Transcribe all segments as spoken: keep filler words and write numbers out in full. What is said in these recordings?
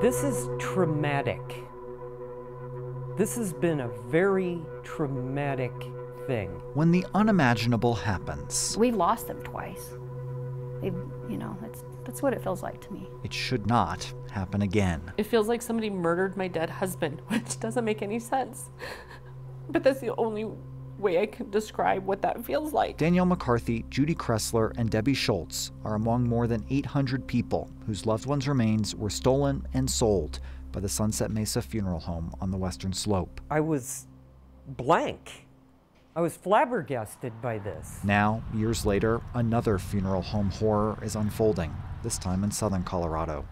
This is traumatic. This has been a very traumatic thing. When the unimaginable happens. We've lost them twice. They've, you know, that's, that's what it feels like to me. It should not happen again. It feels like somebody murdered my dead husband, which doesn't make any sense. But that's the only way I can describe what that feels like. Danielle McCarthy, Judy Kressler, and Debbie Schultz are among more than eight hundred people whose loved ones' remains were stolen and sold by the Sunset Mesa Funeral Home on the Western Slope. I was blank. I was flabbergasted by this. Now, years later, another funeral home horror is unfolding, this time in southern Colorado.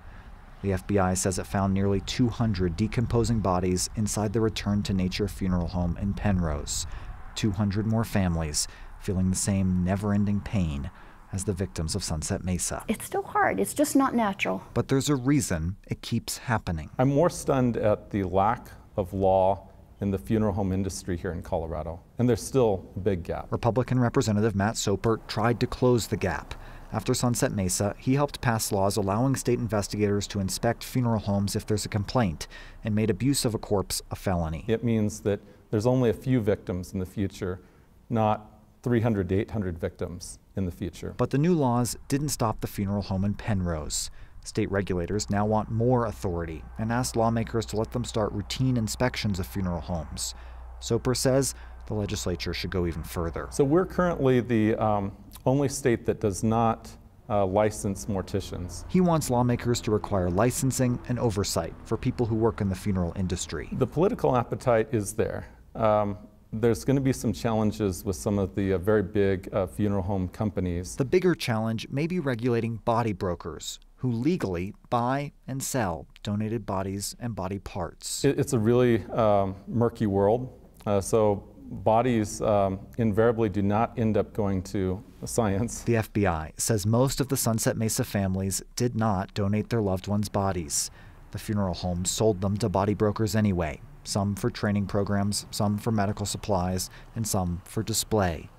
The F B I says it found nearly two hundred decomposing bodies inside the Return to Nature Funeral Home in Penrose. two hundred more families feeling the same never-ending pain as the victims of Sunset Mesa. It's still hard. It's just not natural. But there's a reason it keeps happening. I'm more stunned at the lack of law in the funeral home industry here in Colorado. And there's still a big gap. Republican Representative Matt Soper tried to close the gap. After Sunset Mesa, he helped pass laws allowing state investigators to inspect funeral homes if there's a complaint, and made abuse of a corpse a felony. It means that there's only a few victims in the future, not three hundred to eight hundred victims in the future. But the new laws didn't stop the funeral home in Penrose. State regulators now want more authority and asked lawmakers to let them start routine inspections of funeral homes. Soper says the legislature should go even further. So we're currently the um, only state that does not uh, license morticians. He wants lawmakers to require licensing and oversight for people who work in the funeral industry. The political appetite is there. Um, There's going to be some challenges with some of the uh, very big uh, funeral home companies. The bigger challenge may be regulating body brokers who legally buy and sell donated bodies and body parts. It, it's a really um, murky world. Uh, so bodies um, invariably do not end up going to science. The F B I says most of the Sunset Mesa families did not donate their loved ones' bodies. The funeral home sold them to body brokers anyway. Some for training programs, some for medical supplies, and some for display.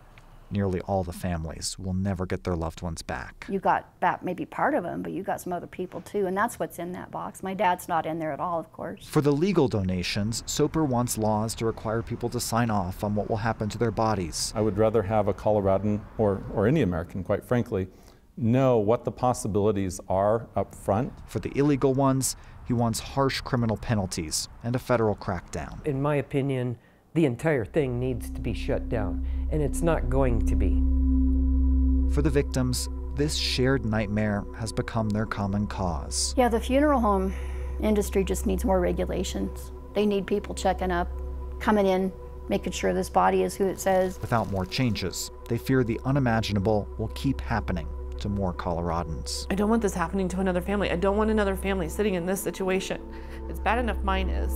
Nearly all the families will never get their loved ones back. You got that maybe part of them, but you got some other people too, and that's what's in that box. My dad's not in there at all, of course. For the legal donations, Soper wants laws to require people to sign off on what will happen to their bodies. I would rather have a Coloradan, or, or any American, quite frankly, know what the possibilities are up front. For the illegal ones, he wants harsh criminal penalties and a federal crackdown. In my opinion, the entire thing needs to be shut down, and it's not going to be. For the victims, this shared nightmare has become their common cause. Yeah, the funeral home industry just needs more regulations. They need people checking up, coming in, making sure this body is who it says. Without more changes, they fear the unimaginable will keep happening to more Coloradans. I don't want this happening to another family. I don't want another family sitting in this situation. It's bad enough mine is.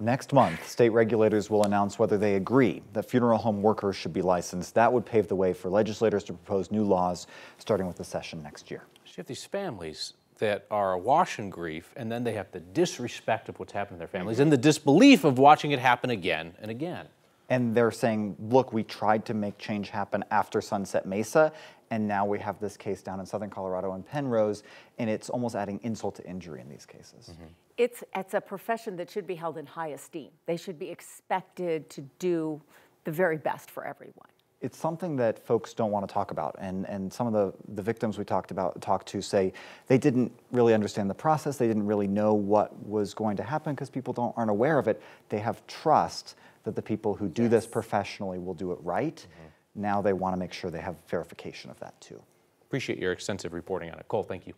Next month, state regulators will announce whether they agree that funeral home workers should be licensed. That would pave the way for legislators to propose new laws, starting with the session next year. So you have these families that are awash in grief, and then they have the disrespect of what's happened to their families and the disbelief of watching it happen again and again. And they're saying, look, we tried to make change happen after Sunset Mesa, and now we have this case down in southern Colorado in Penrose, and it's almost adding insult to injury in these cases. Mm-hmm. It's, it's a profession that should be held in high esteem. They should be expected to do the very best for everyone. It's something that folks don't want to talk about, and, and some of the, the victims we talked about talked to say they didn't really understand the process, they didn't really know what was going to happen because people don't, aren't aware of it. They have trust that the people who do yes. this professionally will do it right. Mm-hmm. Now they want to make sure they have verification of that too. Appreciate your extensive reporting on it. Cole, thank you.